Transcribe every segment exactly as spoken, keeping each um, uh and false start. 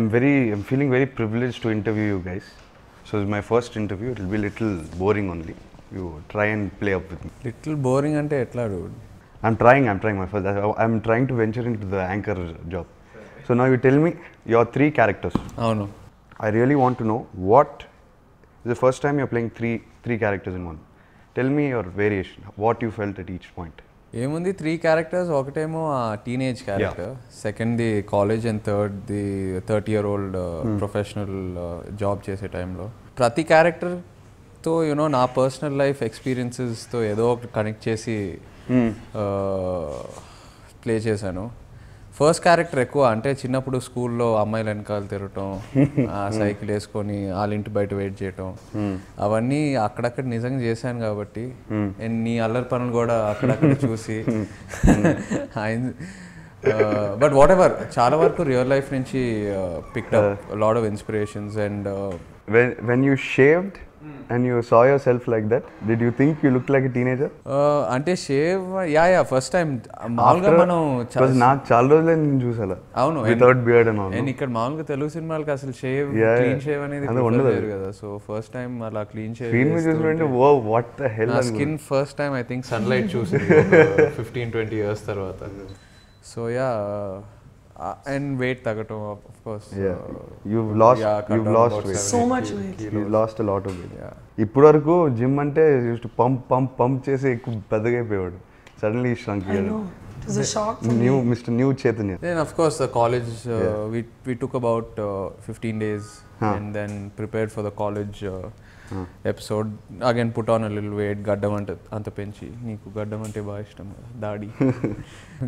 I'm very, I'm feeling very privileged to interview you guys. So it's my first interview. It'll be little boring only. You try and play up with me. Little boring ante etla dude. I'm trying. I'm trying my first. I'm trying to venture into the anchor job. So now you tell me your three characters. Oh no. I really want to know what. The first time you're playing three three characters in one. Tell me your variation. What you felt at each point. ఏముంది three characters ఒకటేమో ఆ teenage character second the college and third the thirty year old professional job చేసే టైంలో ప్రతి క్యారెక్టర్తో you know నా personal life ఎక్స్పీరియన్సెస్తో ఏదో ఒకటి కనెక్ట్ చేసి ప్లే చేశాను. ఫస్ట్ క్యారెక్టర్ ఎక్కువ అంటే చిన్నప్పుడు స్కూల్లో అమ్మాయిలు వెనకాల తిరగటం, సైకిల్ వేసుకొని వాళ్ళ ఇంటి బయట వెయిట్ చేయటం, అవన్నీ అక్కడక్కడ నిజంగా చేశాను కాబట్టి నీ అల్లరి పనులు కూడా అక్కడక్కడ చూసి బట్ వాట్ ఎవర్ చాలా వరకు రియల్ లైఫ్ నుంచి picked up lot of inspirations. And when you shaved and you saw yourself like that, did you think you looked like a teenager? uh ante shave yeah yeah first time maalga manu because na chaala rojulu nen chusala avunu without beard and all and ikkada maalga telugu cinema ki asalu shave clean shave anedi undadu kada so first time ala clean shave screen me chustunte wow what the hell na skin first time I think sunlight chusindi fifteen twenty years tarvata so yeah Uh, and weight tagato of course. Yeah. Uh, you've lost yeah, you've lost weight. So much weight. Kilos. You've lost a lot of weight. Yeah. Ippudaraku gym ante used to pump pump pump chese ekku pedagay peyadu. Suddenly shrunk here. I know. It was a shock for new me. Mister New Chaitanya. Then of course the college uh, yeah. we we took about uh, fifteen days huh. and then prepared for the college uh, huh. episode. Again put on a little weight. Gaddam ante anta penchi. Niku gaddam ante ba ishtam dadi.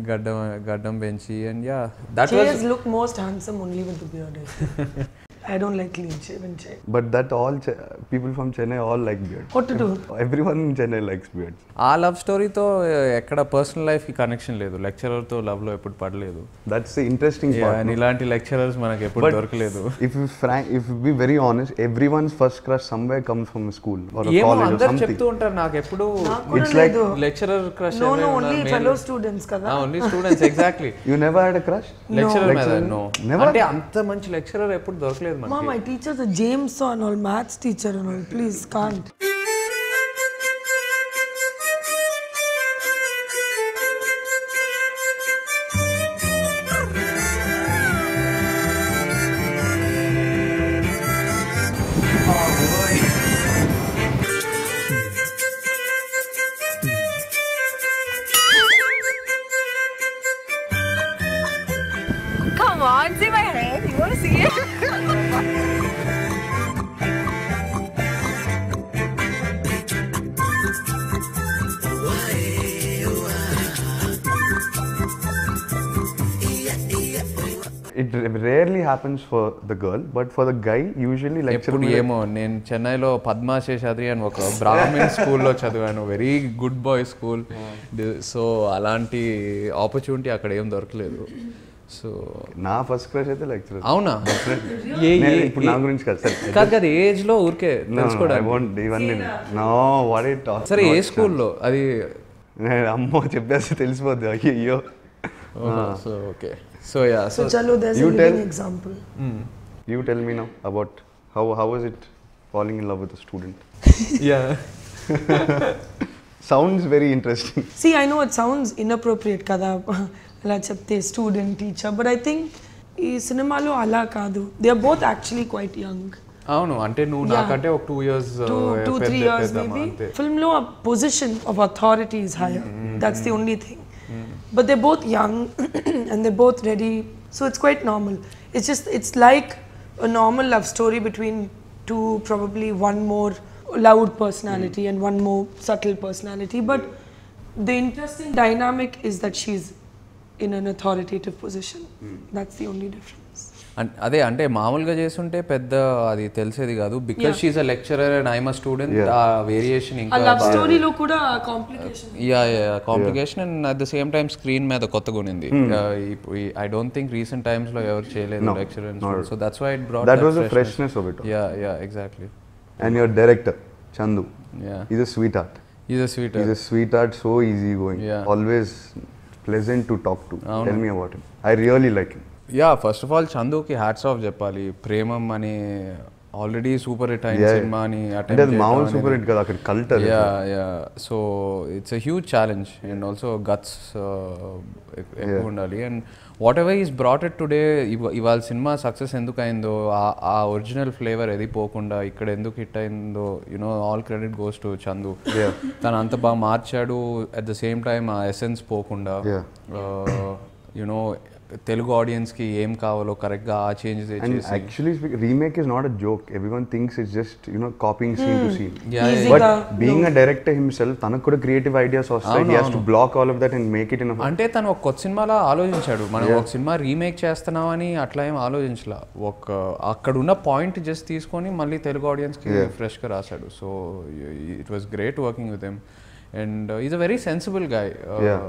Gaddam gaddam benchi and yeah that Jay was Jay look most handsome only with the beard. I don't like clean shave and Jay. But that all Ch people from Chennai all like beard. What to do? Everyone in Chennai likes beard. Aa love story tho ekkada personal life ki connection ledu. Lecturer tho love lo eppudu padaledu. That's the interesting yeah, part. Yeah, ilanti lecturers manaku eppudu dorkaledu. If you frank if you be very honest, everyone's first crush somewhere comes from school or a yeah, college or something. Yemo andar cheptu untaru naaku eppudu it's like lecturer crush no, no, only fellow students kada. Only students exactly. You never had a crush? Lecturer no. Lecturer no. Never. Ante anta manchi lecturer eppudu dorkaledu manaki. Mom, my teacher the James and all maths teacher and all please can't. It rarely happens for the girl, but for the guy, usually lecturer. Eppudu emo nen Chennai lo Padma Sheshadri ani oka Brahmin school lo chaduvanu, very good boy school. So alanti opportunity akkade em dorkaledu. So na first crush aithe lecturer. Avuna ye ye ippudu na gurinchi kada sir kada kada age lo urke telusukodaniki. I want ivanni no what it talk sir e school lo adi ammo cheppase telisipoddu ayyo. So okay. So yeah, so, so chalo, there's a living example. Mm. You tell me now about how how was it falling in love with a student? Yeah. Sounds very interesting. See, I know it sounds inappropriate kada ala chepte student teacher, but I think ee cinema lo ala kadu. They are both actually quite young. అవును అంటే నువ్వు నాకంటే ఒక two years two three years maybe film లో position of authority is higher that's the only thing. But they're both young and they're both ready, so it's quite normal. It's just it's like a normal love story between two, probably one more loud personality mm. and one more subtle personality. But the interesting dynamic is that she's in an authoritative position. Mm. That's the only difference. అదే అంటే మామూలుగా చేస్తుంటే పెద్ద అది తెలిసేది కాదు because she's a lecturer and I'm a student ఆ variation ఇంకా లవ్ స్టోరీలో కూడా complication yeah yeah complication and at the same time screen మీద కొత్తగా ఉంది. I don't think recent times లో ఎవరు చేయలేదు lecturer and so that's why it brought that was the freshness of it. Yeah yeah exactly. And your director Chandu yeah he is a sweetheart he is a sweetheart he is a sweetheart so easy going always pleasant to talk to. Tell me about him. I really like him. Yeah, first of all, Chanduki hats off Japali. Premam ani already super hit in cinema ani. That's Mount super hit kada akad culture. Yeah, yeah. So it's a huge challenge and also guts ekku undali. And whatever he's brought it today, ival cinema success enduku ayindo, aa original flavor edi pokunda ikkada enduku hit ayindo, you know, all credit goes to Chandu. Yeah. Tanu anta ba marchadu at the same time aa essence pokunda. Yeah. You know. Telugu audience ki aim kavalo correct ga aa changes chesi. And actually remake is not a joke. Everyone thinks it's just, you know, copying scene to scene. Yeah, but being a director himself, tanaku kuda creative ideas vastayi. He has to block all of that and make it in a ante tanu ok koth cinema la aaloచింchadu. Mana ok cinema remake chestunnaam ani atla em aalochinchala. Ok akkada unna point just teeskoni malli Telugu audience ki fresh ga raasadu. So it was great working with him. And uh, he's a very sensible guy. Uh, yeah.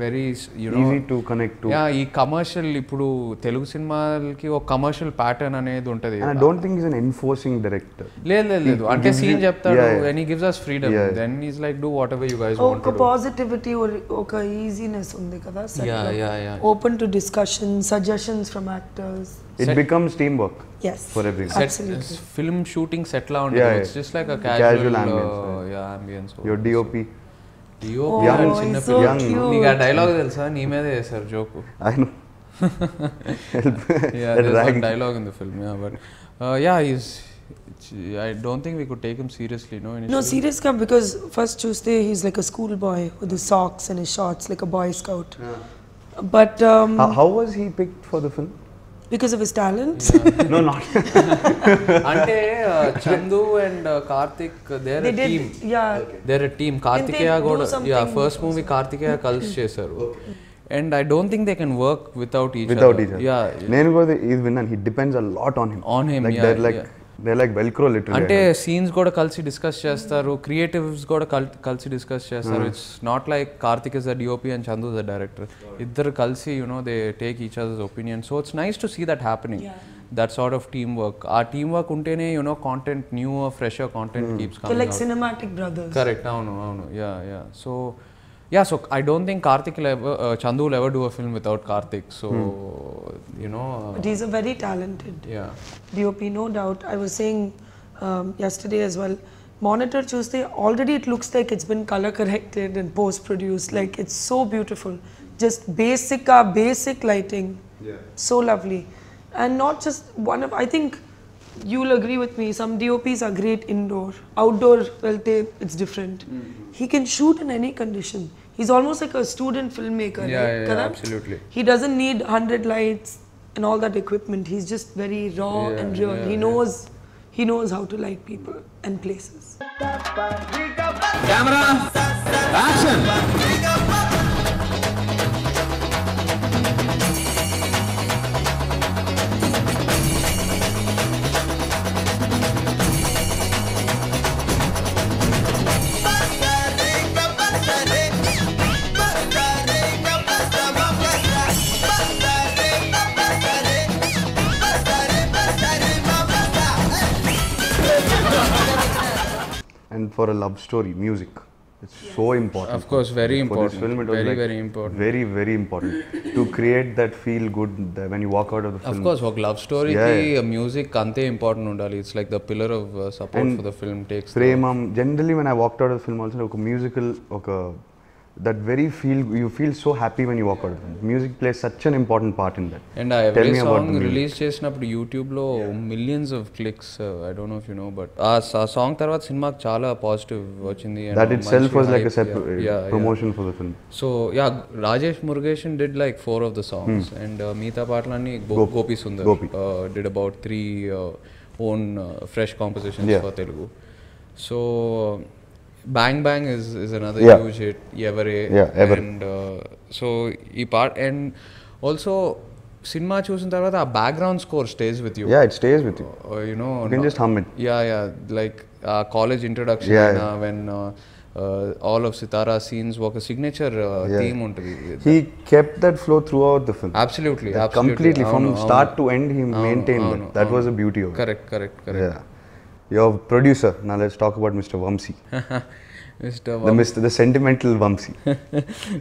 Very, you know. Easy to connect to. Yeah, he commercial. Ippudu Telugu cinema ki o commercial pattern anedi untadi. And I don't think he's an enforcing director. Le le le. Ante scene cheptadu and he gives us freedom. Yeah, yeah. Then he's like, do whatever you guys oh, want to do. Oka positivity or oka easiness undi kada. Yeah, yeah, yeah. Open to discussion, suggestions from actors. It set. Becomes teamwork. Yes. For everyone. Set, absolutely. Film shooting set lounge. Yeah, yeah. It's just like a casual, casual ambience. Uh, right. Yeah, ambience. Your D O P. Oh, young, so young. You got dialogue, del sir. You made it, sir. Joke. I know. Yeah, there's some dialogue in the film. Yeah, but uh, yeah, he's. I don't think we could take him seriously, no. Initially. No, serious come because first Tuesday he's like a schoolboy with his socks and his shorts, like a boy scout. Yeah. But um, how, how was he picked for the film? Because of his talent? Yeah. No, not. Ante uh, Chandu and uh, Karthik, they're they a did, team. Yeah. Okay. They're a team. Karthikeya got yeah. First movie Karthikeya Kalsi chesaru. Okay. And I don't think they can work without each without other. Without each other. Yeah. yeah. Nenu goda is Vinnan. He depends a lot on him. On him. Like yeah, they're like yeah. they're like Velcro literally. Ante scenes goda Kalsi discuss chesaru. Creatives goda Kalsi discuss chesaru. It's not like Karthik is the D O P and Chandu is the director. Iddharu Kalsi, you know, they take each other's opinion. So it's nice to see that happening. Yeah. That sort of teamwork. Our teamwork untene, you know, content, newer, fresher content mm. keeps coming. So like out. Cinematic brothers. Correct. No, no, no. Yeah, yeah. So. Yeah, so I don't think Karthik will ever, uh, Chandu will ever do a film without Karthik. So, hmm. you know. Uh, but he's a very talented yeah. D O P, no doubt. I was saying um, yesterday as well, Monitor Tuesday, already it looks like it's been color corrected and post-produced. Like it's so beautiful. Just basic, uh, basic lighting. Yeah. So lovely. And not just one of, I think you'll agree with me, some D O Ps are great indoor. Outdoor, well, they, it's different. Mm-hmm. He can shoot in any condition. He's almost like a student filmmaker. Yeah, right? yeah, yeah absolutely. He doesn't need one hundred lights and all that equipment. He's just very raw yeah, and real. Yeah, he knows yeah. he knows how to light people and places. Camera, action! And for a love story, music, it's yeah. so important. Of course, very important. For this film, it was very, like very important. Very, very important to create that feel good when you walk out of the film. Of course, for love story, yeah. ki, uh, music kante important undali. It's like the pillar of uh, support and for the film. Takes. Premam. Generally, when I walked out of the film, also like a musical, like a, that very feel you feel so happy when you walk out. Music plays such an important part in that. And I every song release chesinappudu YouTube lo millions of clicks. Uh, I don't know if you know, but ah song tarvata cinema ki chala positive vachindi. That itself was like a separate yeah, promotion yeah. for the film. So yeah, Rajesh Murugeshan did like four of the songs, hmm. and uh, Meeta Patlanni Gopi Sundar Gopi. Uh, did about three uh, own uh, fresh compositions yeah. for Telugu. So. Uh, Bang Bang is, is another yeah. huge hit, Yevare, yeah, ever. and uh, so he part and also cinema choosing tarvata a background score stays with you. Yeah, it stays with you. Uh, you know, you can no, just hum it. Yeah, yeah, like uh, college introduction yeah, yeah. Uh, when uh, uh, all of Sitara scenes work a signature uh, yeah. theme onto the, he that. kept that flow throughout the film. Absolutely, that absolutely. Completely from know, start to end, he maintained know, that. That was the beauty of it. Correct, correct, correct. Yeah. Your producer, now let's talk about Mister Vamsi. Mister Vamsi. The Mister the sentimental Vamsi.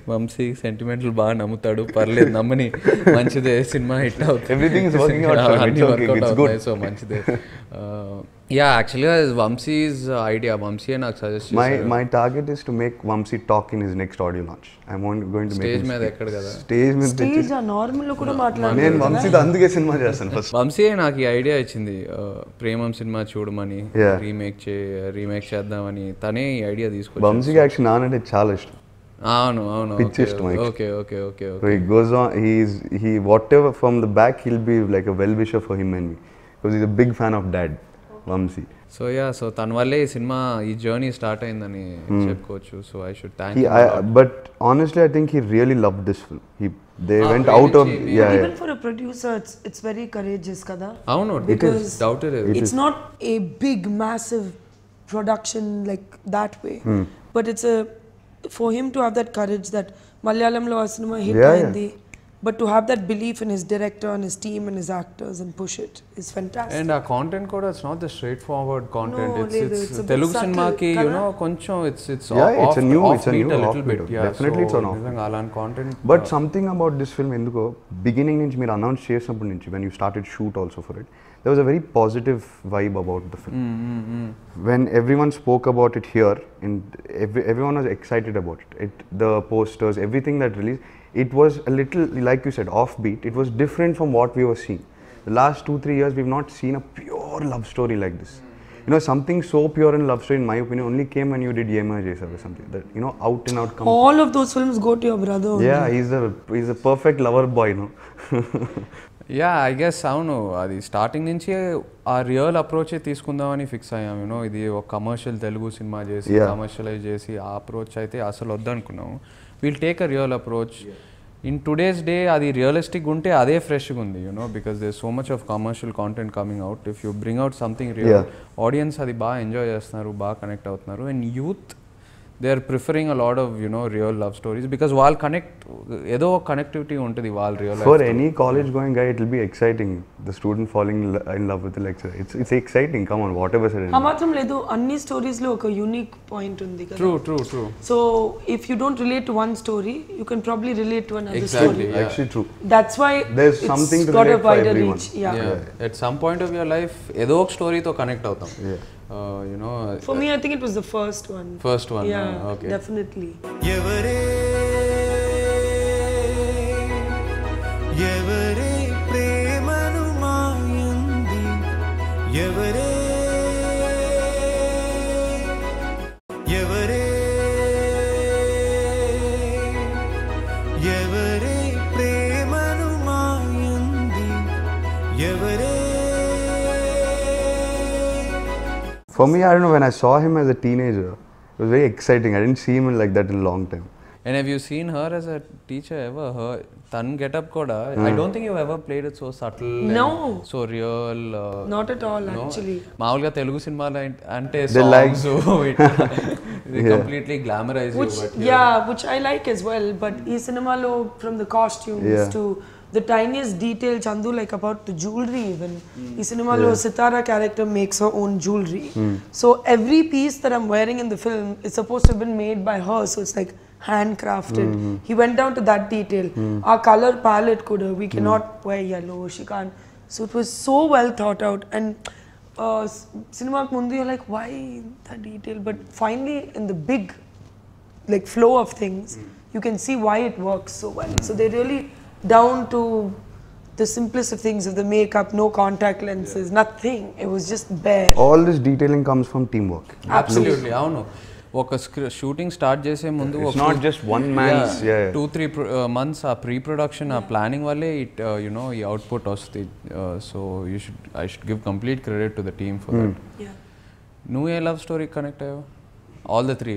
Vamsi sentimental baa namutadu parled namani manchide cinema hit avuthundi. Everything is working out for him. It's good. So manchide. Uh, yeah, actually Vamsi's idea. Vamsi and I suggest my my target is to make Vamsi talk in his next audio launch. I'm going to make stage me ekkada kada. Stage me stage normal lo kuda maatladu. Nen Vamsi da anduke cinema chestanu first. Vamsi naaki idea ichindi Premam cinema chudamani remake che remake చేద్దామని తనే ఈ idea తీసుకొచ్చాడు. వంశీకి actual నానంటే చాలా ఇష్టం. అవును అవును okay okay okay okay he goes on he is he whatever from the back he will be like a well wisher for him and me because he is a big fan of dad Vamsi. So yeah so తన వల్లే ఈ cinema ఈ journey start అయ్యిందని చెప్పుకోవచ్చు. So I should thank him but honestly I think he really loved this film. He they ah, went out of yeah, yeah even for a producer it's, it's very courageous kada. Avunu it is doubted it it's is. Not a big massive production like that way hmm. but it's a for him to have that courage that Malayalam lo cinema hit yeah, hindi yeah. but to have that belief in his director and his team and his actors and push it is fantastic. And our content code is not the straightforward content. No, it's it's, it's, it's Telugu cinema ki you know koncham it's it's yeah, off, it's a new it's a new a little bit yeah, definitely so it's an off alan content but uh, something about this film enduko beginning nunchi meer announce chesinappudu nunchi when you started shoot also for it there was a very positive vibe about the film mm, mm, mm. when everyone spoke about it here and every, everyone was excited about it. It the posters everything that released it was a little like you said offbeat. It was different from what we were seeing the last two three years. We've not seen a pure love story like this, you know, something so pure and love story in my opinion only came when you did Yeh Mera Jaane Sa or something that you know out and out company. All of those films go to your brother only. Yeah, he's a he's a perfect lover boy, you know. Yeah, I guess అవును అది starting నుంచి ఆ real అప్రోచే తీసుకుందామని fix అయ్యాం. You know ఇది ఒక commercial Telugu cinema చేసి commercialise చేసి ఆ అప్రోచ్ అయితే అసలు వద్దనుకున్నాము. We'll take a real approach. Yeah. In today's day adi realistic gunte ade fresh gundi, you know, because there's so much of commercial content coming out. If you bring out something real, yeah. audience adi ba enjoy chestunaru, ba connect avutunnaru. And youth, they're preferring a lot of, you know, real love stories because while connect edo connectivity untadi while real life for story. Any college going guy, it'll be exciting, the student falling in love with the lecturer. It's it's exciting. Come on, whatever said amatram ledu anni stories lo oka unique point undi kada. True true true so if you don't relate to one story you can probably relate to another exactly, story exactly yeah. actually true that's why there's it's something to relate for everyone reach. Yeah. Yeah. yeah at some point of your life edo ok story tho connect avutam yeah. Uh, you know, for uh, me I think it was the first one. First one, yeah, uh, okay. Definitely. Yevare Yevare premanu mayundi Yevare Yevare Yevare premanu mayundi Yevare. For me, I don't know, when I saw him as a teenager, it was very exciting. I didn't see him like that in a long time. And have you seen her as a teacher ever? Her tan get up koda. Mm. I don't think you ever played it so subtle. No. So real. Uh, Not at all, no. actually. Maulga Telugu cinema ante songs like so it they yeah. completely glamorize which, you. But, yeah, yeah, which I like as well. But e cinema lo from the costumes yeah. to the tiniest detail, Chandu, like about the jewelry even. Mm. In cinema, yeah. Sitara character makes her own jewelry. Mm. So every piece that I'm wearing in the film is supposed to have been made by her. So it's like handcrafted. Mm-hmm. He went down to that detail. Mm. Our color palette could have, we cannot mm. wear yellow, she can't. So it was so well thought out. And uh, cinema mundu, you're like, why that detail? But finally, in the big like flow of things, mm. you can see why it works so well. Mm. So they really down to the simplest of things, of the makeup, no contact lenses, yeah. nothing. It was just bare. All this detailing comes from teamwork. Absolutely, I don't know. ఒక shooting start చేసే ముందు two three months ఆ pre production ఆ planning వల్లే it you know ఈ output వస్తుంది. So you should I should give complete credit to the team for that. నువ్వు ఏ లవ్ స్టోరీ కనెక్ట్ అయ్యావు? All the three.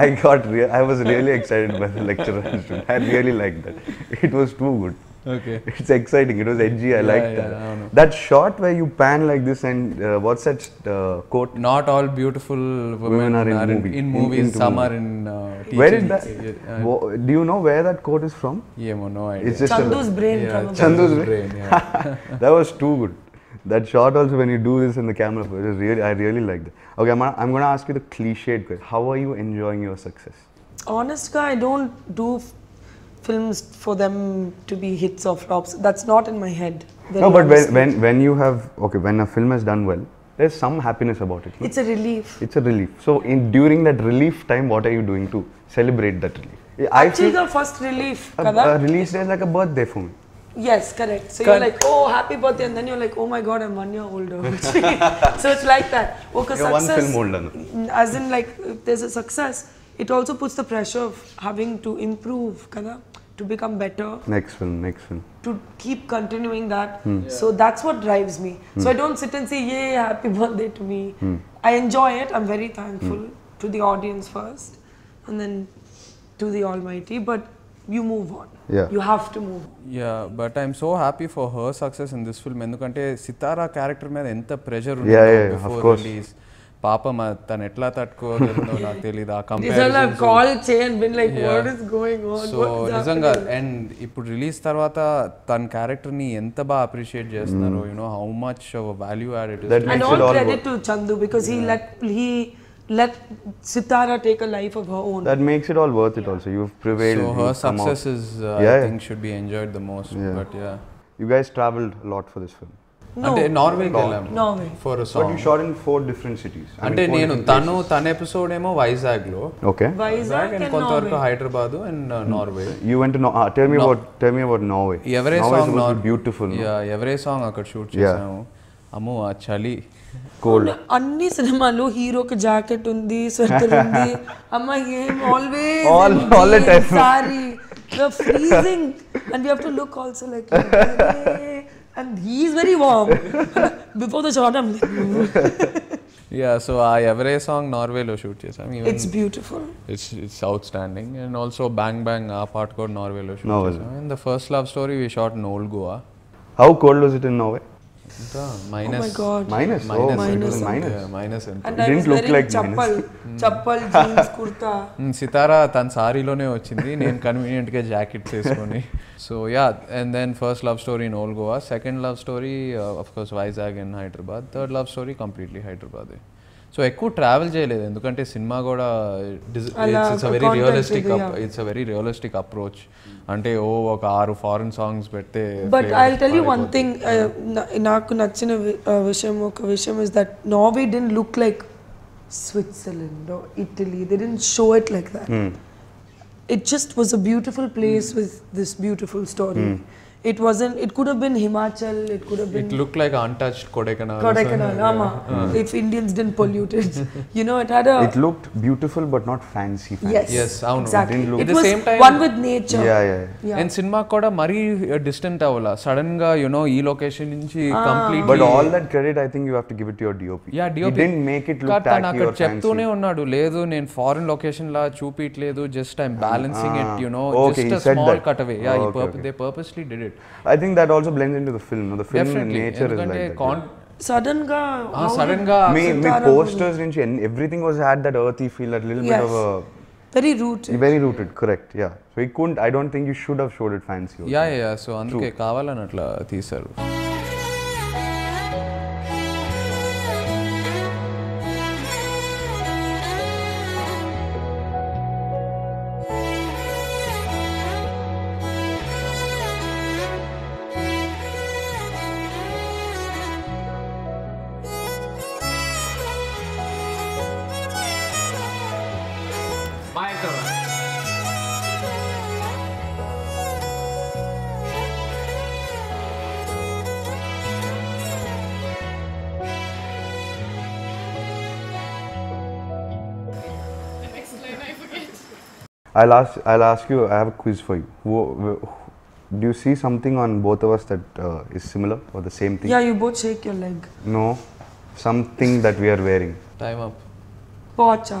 I got real. I was really excited by the lecturer. I really liked that. It was too good. Okay. It's exciting. It was edgy. I yeah, liked yeah, that. I don't know. That shot where you pan like this and uh, what's that uh, quote? Not all beautiful women, women are in, are in, movie. in movies. In, some movie. are in. Uh, where is that? Uh, Do you know where that quote is from? Yeah, no idea. It's just Chandu's brain. Yeah, Chandu's brain. brain yeah. That was too good. That shot also, when you do this in the camera, it is really, I really like that. Okay, I'm, I'm going to ask you the cliched question. How are you enjoying your success? Honest guy, I don't do films for them to be hits or flops. That's not in my head. No, but when, when, when you have, okay, when a film has done well, there's some happiness about it. No? It's a relief. It's a relief. So in during that relief time, what are you doing to celebrate that relief? I Actually, the first relief, a, a release day is like a birthday for me. Yes, correct. So Kar you're like, oh, happy birthday, and then you're like, oh my God, I'm one year older. So it's like that. Oh, you're success, one film older. No? As in, like, if there's a success, it also puts the pressure of having to improve, kana, to become better. Next film, next film. To keep continuing that. Hmm. Yeah. So that's what drives me. Hmm. So I don't sit and say, yay, happy birthday to me. Hmm. I enjoy it. I'm very thankful hmm. to the audience first, and then to the Almighty. But you move on. Yeah. You have to move on. Yeah, but I'm so happy for her success in this film. Endukante Sitara character meda enta pressure undi yeah, yeah, before of course. Release. Papa ma tan etla tattukovarundo naaku telida comparison. These are call chain and been like yeah. what is going on? So nizanga and ippudu release tarvata tan character ni enta ba appreciate chestunaro you know how much of a value add it is. That and all credit all to Chandu because yeah. he let he let Sitara take a life of her own. That makes it all worth it yeah. also. You've prevailed. So her success is, uh, yeah, I yeah. think, should be enjoyed the most. Yeah. But yeah. You guys travelled a lot for this film. No. Ante Norway Norway. Norway. For a song. But you shot in four different cities. Ante nenu tanu tan episode emo Vizag lo. Okay. Vizag and Kontarko Hyderabad and uh, hmm. Norway. You went to no uh, tell me no. about tell me about Norway. Every Norway song was beautiful. No? Yeah, every song akkada shoot chesamu. అమ్మో ఆ చలి cold అన్ని సినిమాలు హీరోకి jacket ఉంది sweater ఉంది అమ్మ ఏం always all all the time sorry the freezing and we have to look also like and he is very warm before the shot I'm yeah so ఆ ఎవరే సాంగ్ నార్వేలో షూట్ చేసాం it's beautiful it's it's outstanding and also bang bang ఆ part కూడా నార్వేలో shoot చేసాం and the first love story we shot in old Goa how cold was it in Norway Minus. Oh my God. Minus. Minus. Oh, minus. Minus. Yeah, minus. And it didn't look like chappal, minus. Chappal, jeans, kurta. Sitara tan sari lone ochindi. Nenu convenient ga jacket cheskoni. So yeah, and then first love story in Old Goa, second love story uh, of course Vizag and Hyderabad, third love story completely Hyderabad. So ekku travel cheyaledu endukante cinema kuda it's a very realistic it's a very realistic approach ante oh oka six foreign songs pette but I'll tell you one thing naaku nachina vishayam oka vishayam is that Norway didn't look like Switzerland or Italy, they didn't show it like that. Mm. It just was a beautiful place mm. with this beautiful story. Mm. It wasn't, it could have been Himachal, it could have been... It looked like untouched Kodaikanal. Kodaikanal, ama. Yeah. Uh. If Indians didn't pollute it. You know, it had a... It looked beautiful but not fancy. fancy. Yes, yes, exactly. It, look it the was same time, one with nature. Yeah, yeah. yeah. yeah. And cinema koda mari uh, distant avala. Suddenly, you know, e location inchi ah. completely... But all that credit, I think you have to give it to your D O P. Yeah, D O P. He didn't make it look tacky or fancy. Ledu, nen foreign location la chupi ledu, just I'm balancing ah. it, you know, okay, just a small that. Cutaway. Yeah, oh, okay, pur okay. they purposely did it. I think that also blends into the film. No? The film and nature and is like that. Yeah. Sudden ga, ah, sudden ga. Me, me posters and everything was had that earthy feel, that little yes. bit of a very rooted. Very rooted, correct. Yeah. So he couldn't. I don't think you should have showed it fancy. Also. Yeah, yeah. So anduke kavalan atla teesaru. I'll ask, I'll ask you, I have a quiz for you. Who, who, do you see something on both of us that uh, is similar or the same thing? Yeah, you both shake your leg. No, something that we are wearing. Time up. Pocha.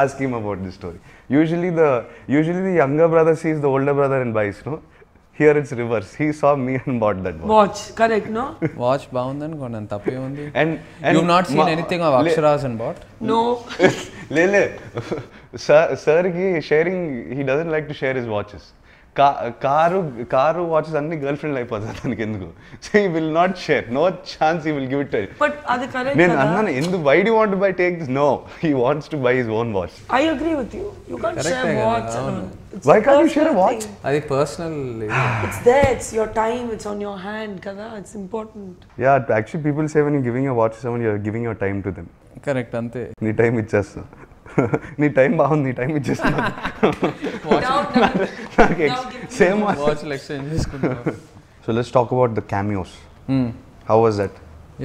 Ask him about this story. Usually the, usually the younger brother sees the older brother and buys, no? Here it's reverse. He saw me and bought that watch. Watch, correct, no? Watch bound and gone and tappy only. And you've not seen anything of Akshara's and bought? No. Lele, sir, sir ki sharing, he doesn't like to share his watches. Car car watches అన్ని girl friend అయిపోతారు దానికి ఎందుకు so he will not share no chance he will give it but అది correct నేను అన్నాను ఎందు why do you want to buy take this no he wants to buy his own watch I agree with you you can't share watch why can't you share watch అది personal it's there it's your time it's on your hand కదా it's important yeah actually people say when you giving a watch someone you are giving your time to them correct అంతే నీ time ఇచ్చేస్తా నీ time బాగుంది నీ time ఇచ్చేస్తున్నా same watch exchange చేసుకుంటాం so let's talk about the cameos how was that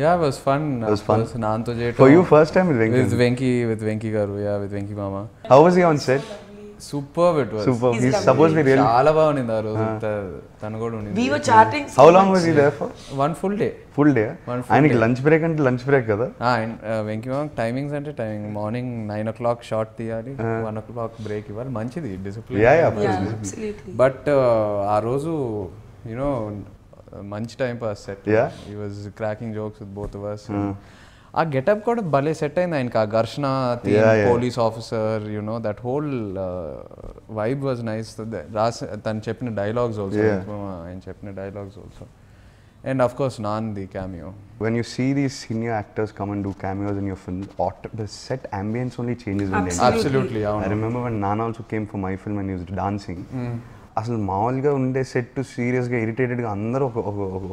yeah it was fun it was fun నాంతో జేట for you first time with Venky with Venky with Venky garu yeah with Venky మామ how was he on set superb it was superb he supposed to be really chaala baagunindi aa roju tanu kuda undi we were chatting so how long was he there for one full day full day and lunch break ante lunch break kada ah venki mama timings ante timing morning nine o'clock shot tiyali one o'clock break ivali manchidi discipline yeah yeah, yeah absolutely but aa roju you know munch time pass set yeah he was cracking jokes with both of us mm. ఆ getup కూడా భలే set అయింది ఆయనకి ఆ Gharshana theme police officer you know that whole vibe was nice తను చెప్పిన dialogues also ఆయన చెప్పిన dialogues also and of course నాన్ the cameo when you see these senior actors come and do cameos in your films the set ambience only changes when absolutely, absolutely yeah, I remember when Nana also came for my film and he was dancing mm. అసలు మామూలుగా ఉండే set serious గా irritated గా అందరూ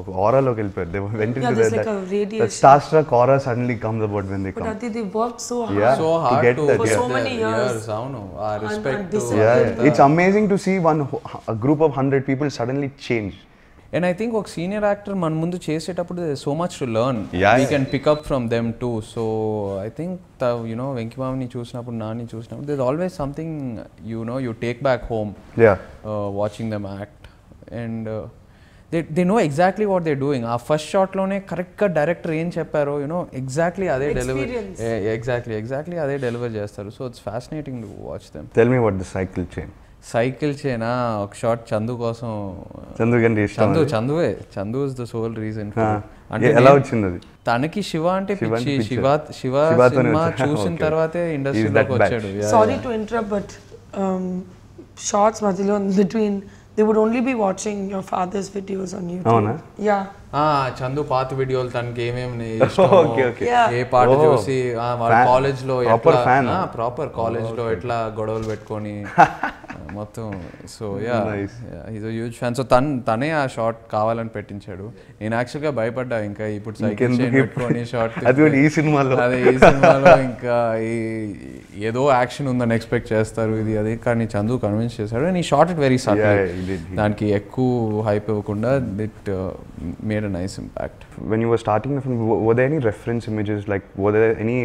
ఒక ఆరాలోకి వెళ్ళిపోయారు they went in to that star struck aura suddenly comes about when they come but they work so hard so hard for so many years అవును ఆ respect it's amazing to see one a group of one hundred people suddenly change and I think ఒక senior actor మన ముందు చేసేటప్పుడు there is so much to learn we can pick up from them too so I think you know Venky మామని చూసినప్పుడు నాని చూసినప్పుడు there is always something you know you take back home yeah uh, watching them act and uh, they they know exactly what they are doing our first shot lone correct ga director em chepparo you know exactly adhe deliver yeah, exactly exactly adhe deliver chestaru so it's fascinating to watch them tell me about the cycle chain cycle chain ఒక shot Chandu కోసం చందు గండి చందు చందువే Chandu is the sole reason అంటే ఎలా వచ్చింది అది తనకి శివ అంటే పిచ్చి శివ శివ సినిమా చూసిన తర్వాతే ఇండస్ట్రీలోకి వచ్చాడు sorry to interrupt but shots మధ్యలో between they would only be watching your father's videos on YouTube oh, no? yeah ah chandu path videos tan game em ne okay okay e part chusi aa varu college lo proper fan ah proper college lo etla godavalu pettukoni mottham so yeah, nice. yeah he's a huge fan so tan tane aa shot kavalani pettinchadu nen actually ga bhayapadda inka ipudu cycle chain pettukoni shot adu ee cinema lo adu ee cinema lo inka ఏదో action ఉందని expect చేస్తారు ఇది అదే కానీ Chandu convince చేశాడు and he shot it very subtle దానికి ఎక్కువ hype ఇవ్వకుండా it made a nice impact when you were starting the film were there any reference images like were there any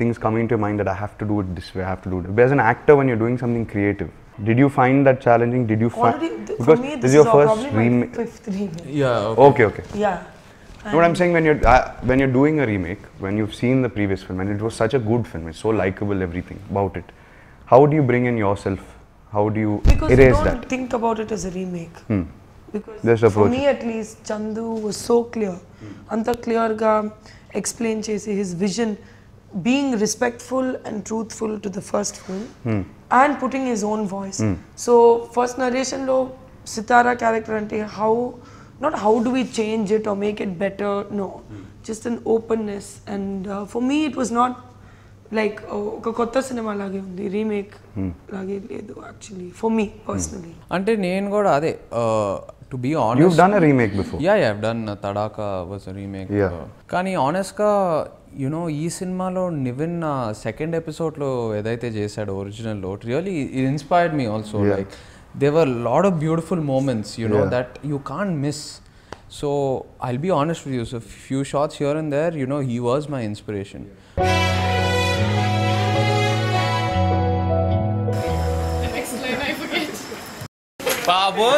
things coming to mind that I have to do it this way I have to do it as an actor when you're doing something creative did you find that challenging did you find Already, because me, this, this is your first remake fifth remake yeah okay okay, okay. yeah You know what I'm saying when you're uh, when you're doing a remake, when you've seen the previous film and it was such a good film, it's so likable, everything about it. How do you bring in yourself? How do you because erase you don't that? Think about it as a remake. Hmm. Because That's the approach. For me, at least, Chandu was so clear. Anta hmm. clear ga explain chesi his vision, being respectful and truthful to the first film, hmm. and putting his own voice. Hmm. So first narration lo Sitara character ante how. Not how do we change it or make it better, no. Mm. Just an openness and uh, for me it was not like oka kotta cinema lage undi remake lage ledu actually for me personally. Ante nenu kuda ade to be honest. You've done a remake before. Yeah, yeah, I've done uh, Tadaka was a remake. Kani honest ga you know ee cinema lo Nivin uh, second episode lo edaithe chesadu original lo it really it inspired me also yeah. like there were a lot of beautiful moments you know yeah. that you can't miss so I'll be honest with you so few shots here and there you know he was my inspiration the next line I forget babu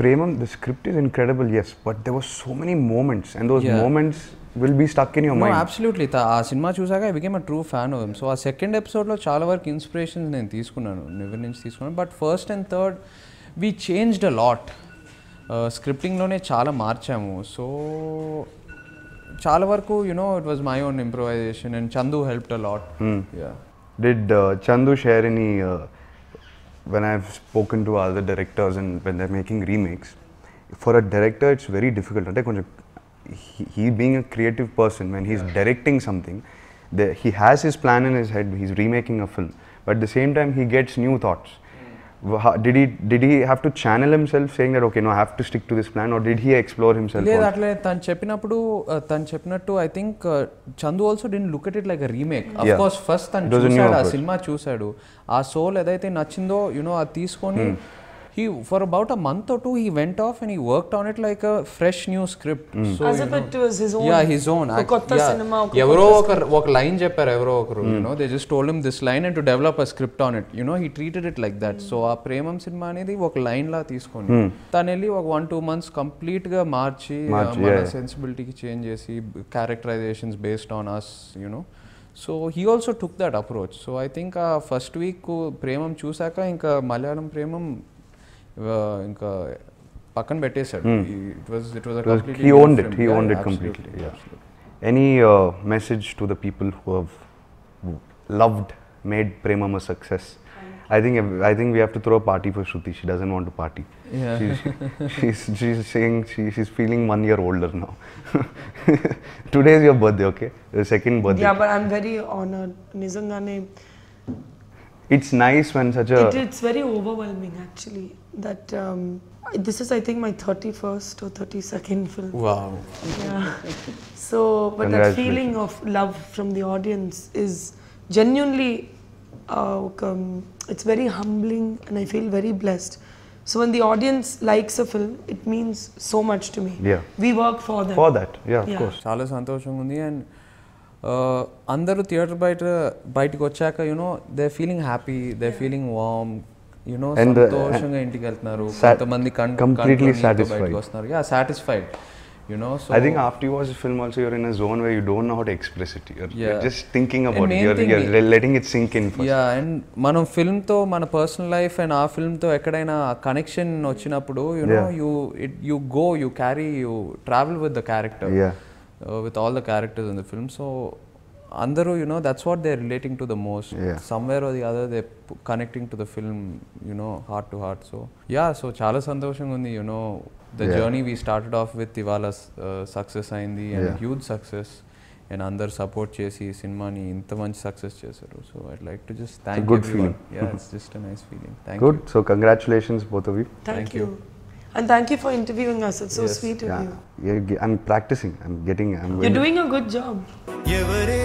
Premam, the script is incredible, yes, but there were so many moments, and those yeah. moments will be stuck in your no, mind. No, absolutely. Tha, cinema chusaga, I became a true fan of him. So, our second episode lo chaala work inspirations nenu teeskunnanu, Nivin nunchi teeskunnanu. But first and third, we changed a lot. Uh, scripting lone chaala marchamu. So, chaala varaku, you know, it was my own improvisation, and Chandu helped a lot. Hmm. Yeah. Did uh, Chandu share any? Uh, when I've spoken to other directors and when they're making remakes, for a director it's very difficult. He, he being a creative person, when he's yeah. directing something, the, he has his plan in his head, he's remaking a film. But at the same time, he gets new thoughts. How, did he did he have to channel himself saying that okay, no, I have to stick to this plan, or did he explore himself? Yeah, that like Tan Chepinappudu, uh, Tan Chepinattu, I think uh, Chandu also didn't look at it like a remake. Of yeah. course, first Tan Chusadu, a cinema Chusadu, a soul edaithe nachindo, you know, a teeskoni. He for about a month or two, he went off and he worked on it like a fresh new script. Mm. So, as if know, it was his own. Yeah, his own. Act, yeah. Cinema. Evro oka line chepparu, evro okaru. You know, they just told him this line and to develop a script on it. You know, he treated it like that. Mm. So, our Premam cinema anedi oka line la teeskoni. Tanelli oka one two months complete ga marchi, mana sensibility ki change chesi, characterizations based on us. You know. So he also took that approach. So I think uh, first week ko Premam chusaka inka Malayalam Premam. इनका पकन बैठे sir, it was it was a completely he owned it, he owned it completely. Yeah. Any message to the people who have loved, made Premam a success? I think I think we have to throw a party for Shruti. She doesn't want to party. Yeah. She's she's saying she she's feeling one year older now. Today is your birthday, okay? The second birthday. Yeah, but I'm very honored. Nizanga ne. It's nice when such a. It, it's very overwhelming actually. That um, this is, I think, my thirty-first or thirty-second film. Wow. Yeah. So, but that feeling of love from the audience is genuinely. Uh, um, it's very humbling, and I feel very blessed. So when the audience likes a film, it means so much to me. Yeah. We work for that. For that, yeah, of yeah. course. Chala santosham undi and. Andaru theatre baita baitiki vachaka, you know, they're feeling happy, they're yeah. feeling warm, you know, santoshanga intiki veltunaru, kontamandi completely satisfied. Yeah, satisfied, you know. So I think after you watch the film also, you're in a zone where you don't know how to express it. You're, yeah. you're just thinking about it, you're, you're letting it sink in first. Yeah, and manam film to mana personal life and aa film to ekkadaina connection vachinappudu, you know, yeah. you it, you go, you carry, you travel with the character. Yeah. Uh, with all the characters in the film, so andaru, you know, that's what they're relating to the most. Yeah. Somewhere or the other, they're connecting to the film, you know, heart to heart. So yeah, so chala santoshanga undi, you know, the yeah. journey we started off with ivala uh, success ayindi and yeah. huge success, and andaru support chesi cinema ni inta manchi success chesaru. So I'd like to just thank you. It's a good everyone. Feeling. Yeah, it's just a nice feeling. Thank good. you. Good. So congratulations both of you. Thank, thank you. you. And thank you for interviewing us. It's so yes. sweet of yeah. you. Yeah, I'm practicing. I'm getting. I'm You're doing a good job. Yevare,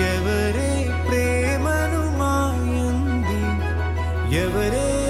yevare prema nu mayundi, yevare.